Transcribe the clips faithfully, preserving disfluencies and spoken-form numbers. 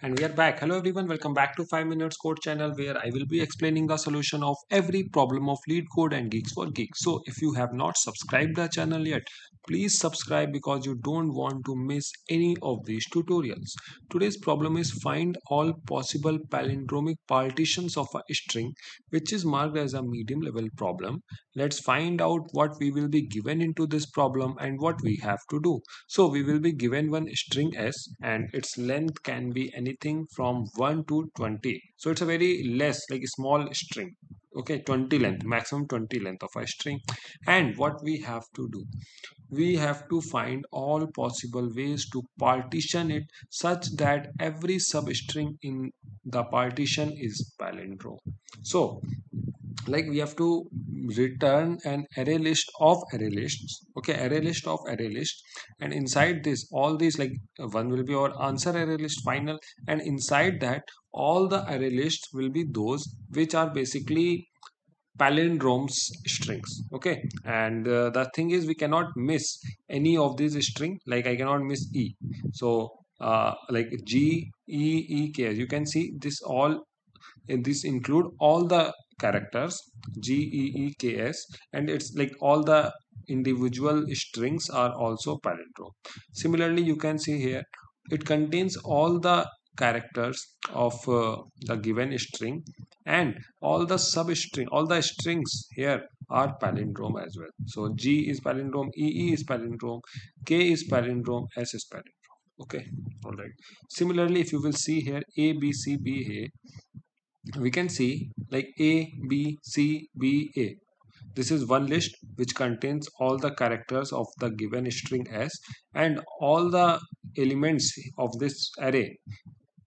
And we are back. Hello everyone, welcome back to five minutes code channel, where I will be explaining the solution of every problem of LeetCode and GeeksForGeeks. So if you have not subscribed the channel yet, please subscribe, because you don't want to miss any of these tutorials. Today's problem is find all possible palindromic partitions of a string, which is marked as a medium level problem. Let's find out what we will be given into this problem and what we have to do. So we will be given one string S, and its length can be any anything from one to twenty. So it's a very less, like a small string. Okay, twenty length, maximum twenty length of a string. And what we have to do, we have to find all possible ways to partition it such that every substring in the partition is palindrome. So like we have to return an array list of array lists, okay, array list of array list, and inside this, all these, like one will be our answer array list final, and inside that all the array lists will be those which are basically palindromes strings, okay. And uh, the thing is, we cannot miss any of these string, like I cannot miss E. So uh, like G, E, E, K, you can see this all, in this include all the characters G, E, E, K, S, and it's like all the individual strings are also palindrome. Similarly, you can see here it contains all the characters of uh, the given string, and all the substring, all the strings here are palindrome as well. So G is palindrome, E, E is palindrome, K is palindrome, S is palindrome. Okay, all right. Similarly, if you will see here A, B, C, B, A, we can see like A, B, C, B, A. This is one list which contains all the characters of the given string S, and all the elements of this array,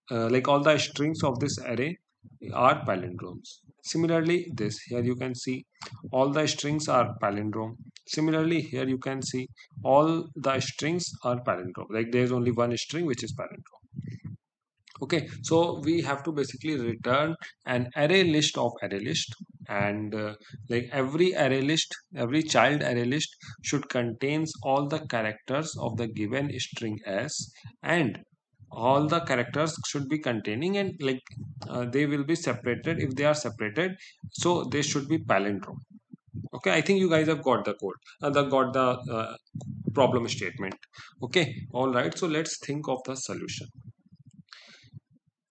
uh, like all the strings of this array are palindromes. Similarly, this here you can see all the strings are palindrome. Similarly, here you can see all the strings are palindrome. Like there is only one string which is palindrome. Okay, so we have to basically return an array list of array list, and uh, like every array list, every child array list should contains all the characters of the given string S, and all the characters should be containing, and like uh, they will be separated. If they are separated, so they should be palindrome. Okay, I think you guys have got the code, uh, the got the uh, problem statement. Okay, all right. So let's think of the solution.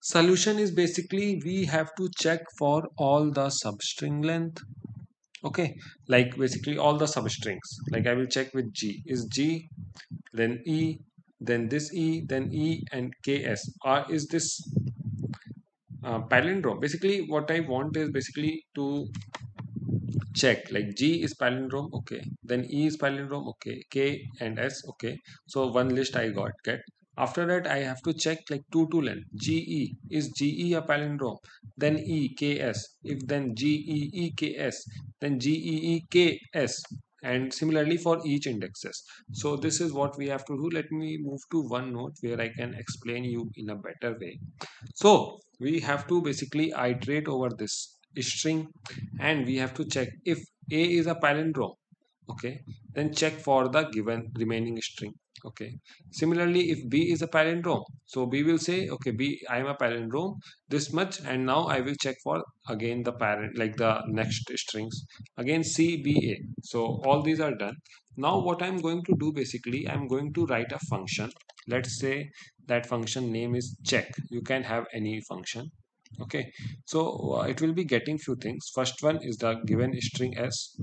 Solution is basically we have to check for all the substring length. Okay, like basically all the substrings. Like I will check with G. Is G, then E, then this E, then E and K S. Or is this uh, palindrome? Basically what I want is basically to check like G is palindrome. Okay, then E is palindrome. Okay, K and S. Okay, so one list I got get. After that, I have to check like two to length. G E, is G E a palindrome? Then E, K, S. If then G, E, E, K, S, then G, E, E, K, S. And similarly for each indexes. So this is what we have to do. Let me move to one note where I can explain you in a better way. So we have to basically iterate over this string, and we have to check if A is a palindrome. Okay, then check for the given remaining string. Okay, similarly, if B is a palindrome, so B will say, okay, B, I am a palindrome this much, and now I will check for again the parent, like the next strings, again C, B, A. So all these are done. Now what I'm going to do, basically I'm going to write a function. Let's say that function name is check. You can have any function. Okay, so uh, it will be getting few things. First one is the given string S.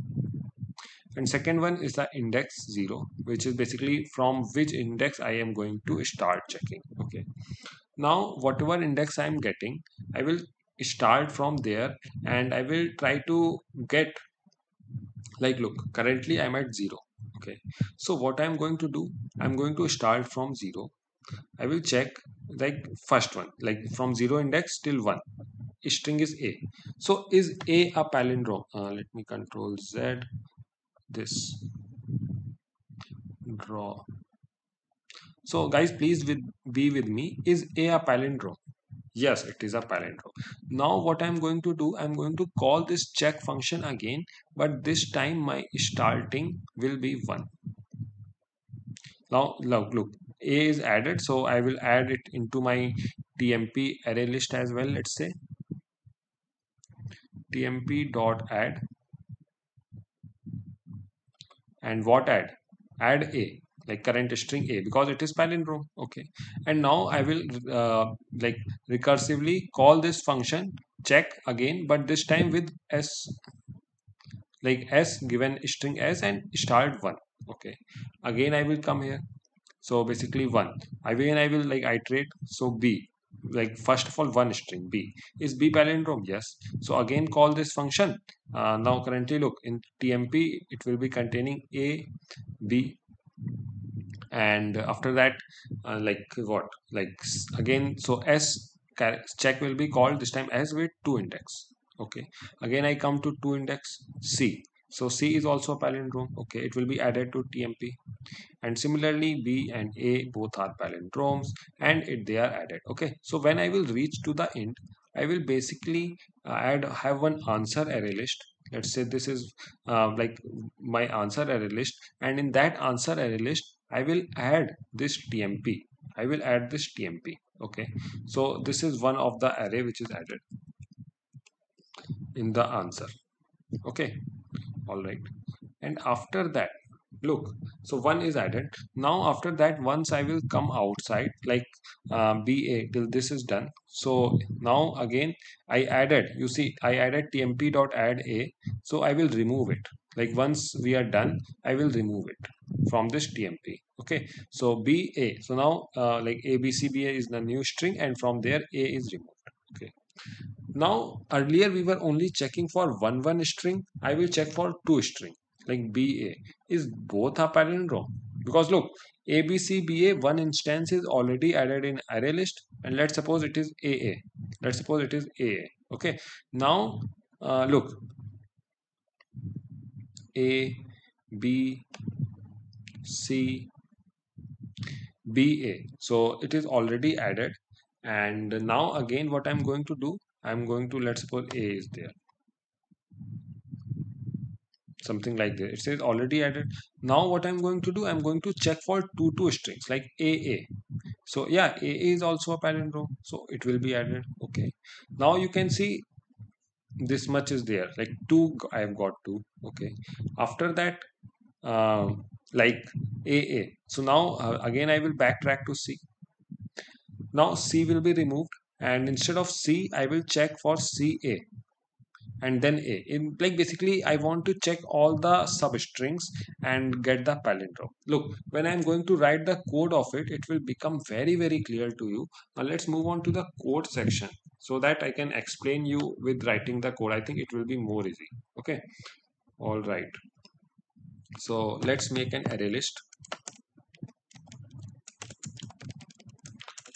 And second one is the index zero, which is basically from which index I am going to start checking. Okay. Now, whatever index I am getting, I will start from there, and I will try to get, like, look, currently I'm at zero. Okay. So what I'm going to do, I'm going to start from zero. I will check like first one, like from zero index till one. String is A. So is A a palindrome? Uh, let me control Z. This draw. So guys, please with be with me. Is A a palindrome? Yes, it is a palindrome. Now what I'm going to do, I'm going to call this check function again, but this time my starting will be one. Now look, look, A is added, so I will add it into my tmp array list as well. Let's say tmp dot add, and what add? Add a, like current string a, because it is palindrome. Okay, and now I will uh, like recursively call this function check again, but this time with s, like s given string s and start one. Okay, again I will come here. So basically one, again I will like iterate. So b, like first of all one string b, is b palindrome? Yes. So again call this function. Uh, now currently look in tmp it will be containing a, b, and after that uh, like what, like again, so s check will be called this time as with two index. Okay, again I come to two index c. So c is also a palindrome. Okay, it will be added to tmp, and similarly b and a both are palindromes, and it they are added. Okay, so when I will reach to the end, I will basically add have one answer array list. Let's say this is uh, like my answer array list, and in that answer array list I will add this tmp. I will add this tmp. Okay, so this is one of the array which is added in the answer. Okay, all right, and after that look, so one is added. Now after that, once I will come outside, like uh, ba till this is done. So now again I added, you see I added tmp dot add a. So I will remove it, like once we are done I will remove it from this tmp. Okay, so ba, so now uh, like abcba is the new string, and from there a is removed. Okay, now earlier we were only checking for one one string. I will check for two string, like ba is both a palindrome, because look abcba one instance is already added in array list, and let's suppose it is aa. Let's suppose it is aa. Okay, now uh, look a, b, c, ba, so it is already added. And now again what I'm going to do, I'm going to, let's suppose a is there, something like this. It says already added. Now what I'm going to do, I'm going to check for two two strings, like aa. So yeah, aa is also a palindrome, so it will be added. Okay, now you can see this much is there, like two I have got two. Okay, after that uh, like aa. So now uh, again I will backtrack to c. Now c will be removed, and instead of c I will check for ca, and then a. In like basically I want to check all the substrings and get the palindrome. Look, when I'm going to write the code of it, it will become very very clear to you. Now let's move on to the code section, so that I can explain you with writing the code. I think it will be more easy. Okay, all right, so let's make an array list.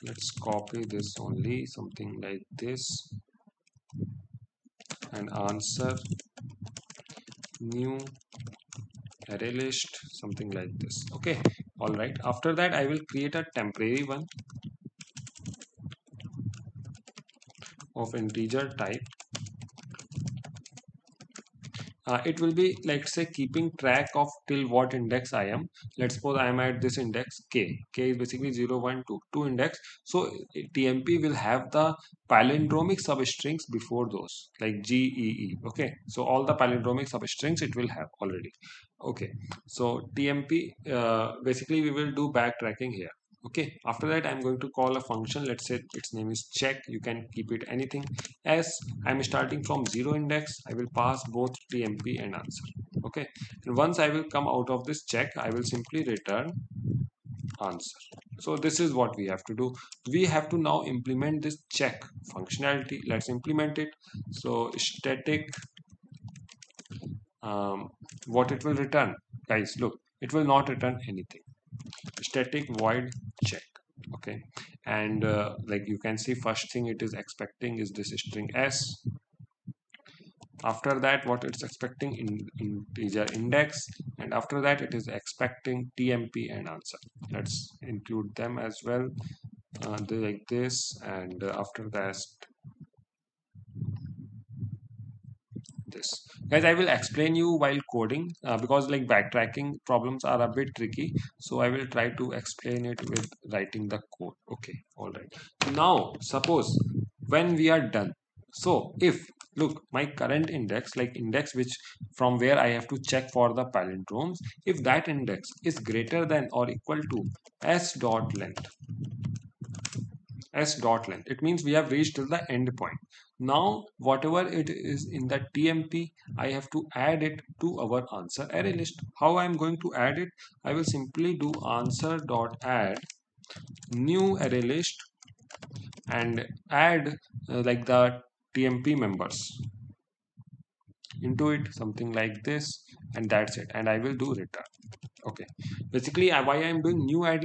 Let's copy this only, something like this, and answer new array list, something like this. Okay, all right, after that I will create a temporary one of integer type. Uh, it will be, let's say, keeping track of till what index I am. Let's suppose I am at this index k. K is basically zero, one, two, two index. So tmp will have the palindromic substrings before those, like gee. Okay, so all the palindromic substrings it will have already. Okay, so tmp uh, basically we will do backtracking here. Okay, after that I'm going to call a function. Let's say its name is check. You can keep it anything. As I'm starting from zero index, I will pass both tmp and answer. Okay, and once I will come out of this check, I will simply return answer. So this is what we have to do. We have to now implement this check functionality. Let's implement it. So static, um, what it will return, guys? Look, it will not return anything. Static void check. Okay, and uh, like you can see, first thing it is expecting is this string s. After that, what it's expecting in integer index, and after that it is expecting tmp and answer. Let's include them as well, uh, like this, and uh, after that this. Guys, I will explain you while coding uh, because like backtracking problems are a bit tricky. So I will try to explain it with writing the code. Okay, all right. Now, suppose when we are done. So if, look, my current index, like index which from where I have to check for the palindromes, if that index is greater than or equal to s dot length, s dot length, it means we have reached till the end point. Now, whatever it is in the T M P, I have to add it to our answer array list. How I am going to add it? I will simply do answer dot add new array list and add uh, like the T M P members into it, something like this, and that's it. And I will do return. Okay, basically why I am doing new array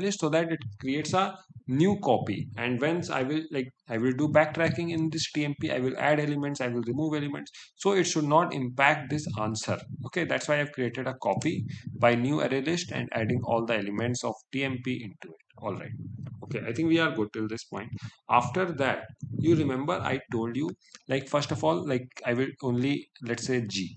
list, so that it creates a new copy, and once I will like I will do backtracking in this T M P, I will add elements, I will remove elements, so it should not impact this answer. Okay, that's why I have created a copy by new array list and adding all the elements of T M P into it. All right. Okay, I think we are good till this point. After that, you remember I told you, like first of all, like I will only, let's say G,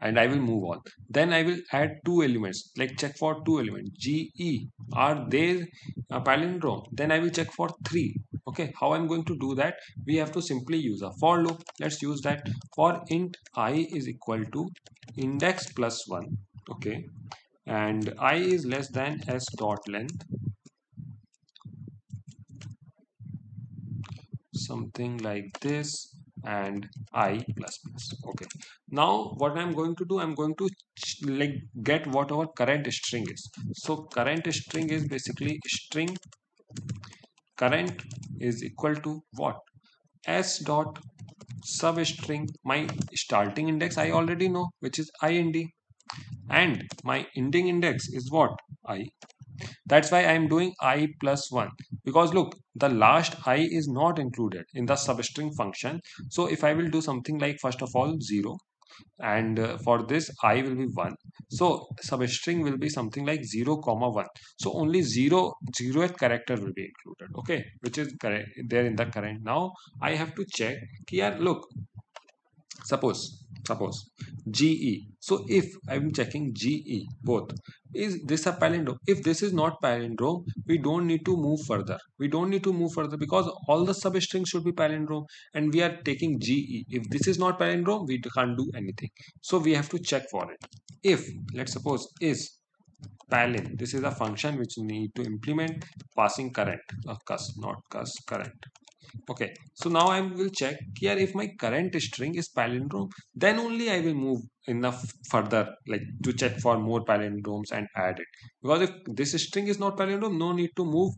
and I will move on. Then I will add two elements, like check for two elements, G, E, are they a palindrome? Then I will check for three. Okay, how I'm going to do that? We have to simply use a for loop. Let's use that for int I is equal to index plus one. Okay, and I is less than s dot length, something like this, and I plus plus. Okay, now what I'm going to do, I'm going to like get whatever current string is. So current string is basically string current is equal to what? S dot substring, my starting index I already know, which is ind, and my ending index is what? I. That's why I am doing I plus one, because look, the last I is not included in the substring function. So if I will do something like first of all zero, and uh, for this I will be one, so substring will be something like zero comma one, so only zero zeroth character will be included. Okay, which is correct there in the current. Now I have to check here. Look, suppose Suppose G E. So if I'm checking G E both, is this a palindrome? If this is not palindrome, we don't need to move further. We don't need to move further because all the substrings should be palindrome, and we are taking G E. If this is not palindrome, we can't do anything. So we have to check for it. If, let's suppose, is palin, this is a function which we need to implement passing current, or cus, not cus, current. Okay, so now I will check here if my current string is palindrome, then only I will move enough further, like to check for more palindromes and add it. Because if this string is not palindrome, no need to move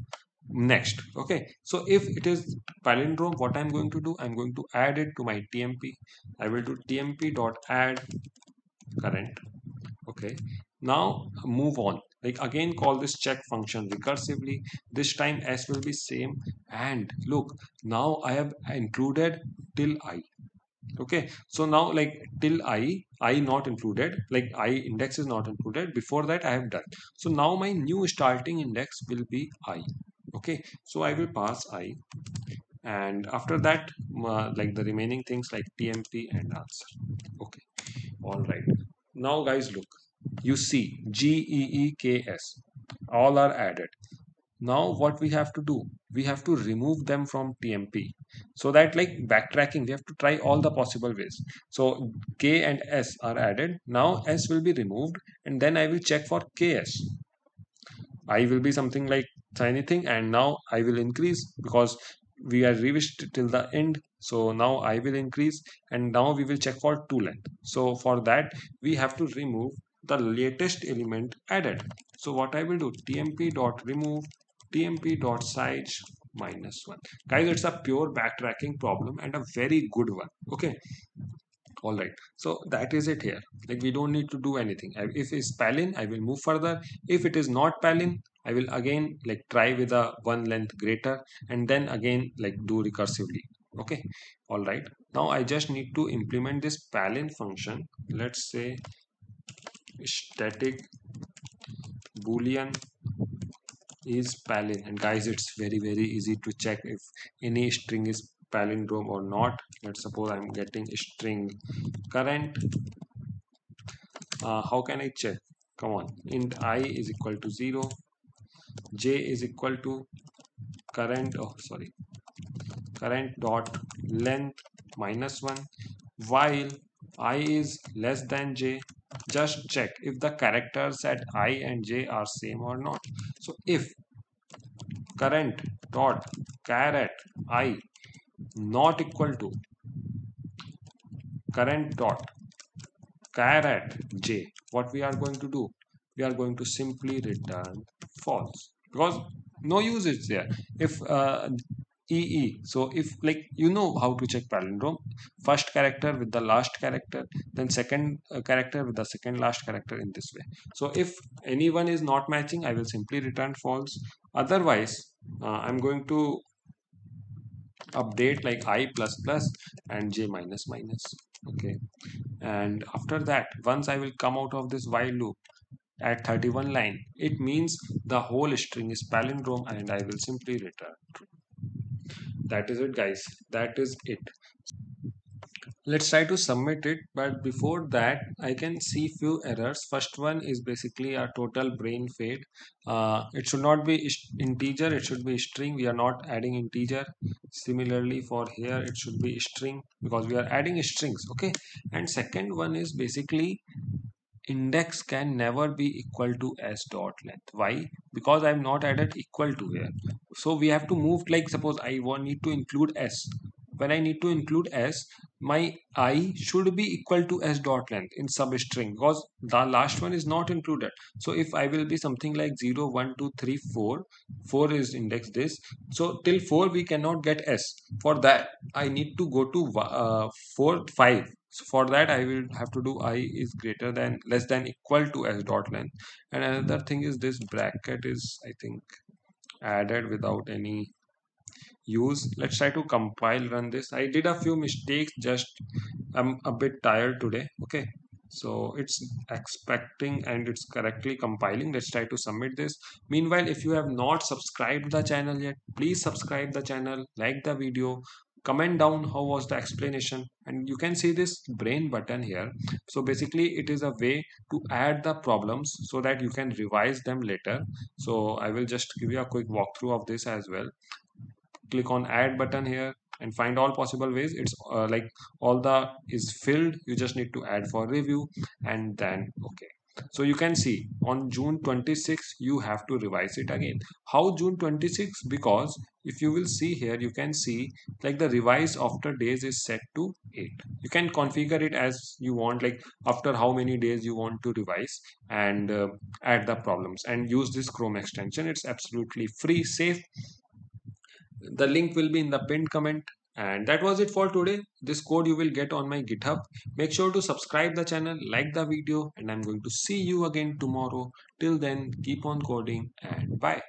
next. Okay, so if it is palindrome, what I'm going to do, I'm going to add it to my T M P. I will do T M P dot add current. Okay, now move on. Like again, call this check function recursively. This time s will be same. And look, now I have included till I. Okay, so now like till I, I not included, like I index is not included. Before that I have done. So now my new starting index will be I. Okay, so I will pass I. And after that, uh, like the remaining things like T M P and answer. Okay, all right. Now guys, look. You see G E E K S, all are added. Now what we have to do, we have to remove them from T M P, so that like backtracking, we have to try all the possible ways. So K and S are added. Now S will be removed, and then I will check for K S. I will be something like tiny thing, and now I will increase because we are reached till the end. So now I will increase, and now we will check for two length. So for that, we have to remove the latest element added. So what I will do, T M P dot remove, T M P dot size minus one. Guys, it's a pure backtracking problem and a very good one. Okay. All right. So that is it here. Like we don't need to do anything. If it's palin, I will move further. If it is not palin, I will again like try with a one length greater, and then again like do recursively. Okay. All right. Now I just need to implement this palin function. Let's say static boolean is palin, and guys, it's very very easy to check if any string is palindrome or not. Let's suppose I'm getting string current. Uh, how can I check? Come on, int I is equal to zero, j is equal to current, oh sorry, current dot length minus one, while I is less than j. Just check if the characters at I and j are same or not. So if current dot char at I not equal to current dot char at j, what we are going to do? We are going to simply return false, because no use is there. If uh, E E. So if, like, you know how to check palindrome, first character with the last character, then second uh, character with the second last character, in this way. So if anyone is not matching, I will simply return false. Otherwise, uh, I'm going to update like I plus plus and j minus minus. Okay. And after that, once I will come out of this while loop at thirty-one line, it means the whole string is palindrome and I will simply return true. That is it, guys. That is it. Let's try to submit it, but before that I can see few errors. First one is basically a total brain fade. Uh, it should not be integer, it should be string. We are not adding integer. Similarly for here it should be string, because we are adding strings. Okay. And second one is basically index can never be equal to s dot length. Why? Because I have not added equal to here. So we have to move, like suppose I want need to include s. When I need to include s, my I should be equal to s dot length in substring, because the last one is not included. So if I will be something like zero, one, two, three, four, four is index this. So till four we cannot get s. For that I need to go to uh, four, five. So for that I will have to do I is greater than less than equal to s dot length. And another thing is this bracket is, I think, added without any use. Let's try to compile, run this. I did a few mistakes, just I'm a bit tired today. Okay. So it's expecting and it's correctly compiling. Let's try to submit this. Meanwhile, if you have not subscribed the channel yet, please subscribe the channel, like the video, comment down how was the explanation. And you can see this brain button here. So basically it is a way to add the problems so that you can revise them later. So I will just give you a quick walkthrough of this as well. Click on add button here and find all possible ways. It's uh, like all the is filled. You just need to add for review and then okay. So you can see on June twenty-sixth, you have to revise it again. How June twenty-sixth? Because if you will see here, you can see like the revise after days is set to eight. You can configure it as you want, like after how many days you want to revise and uh, add the problems and use this Chrome extension. It's absolutely free, safe. The link will be in the pinned comment. And that was it for today. This code you will get on my GitHub. Make sure to subscribe the channel, like the video, and I'm going to see you again tomorrow. Till then, keep on coding and bye.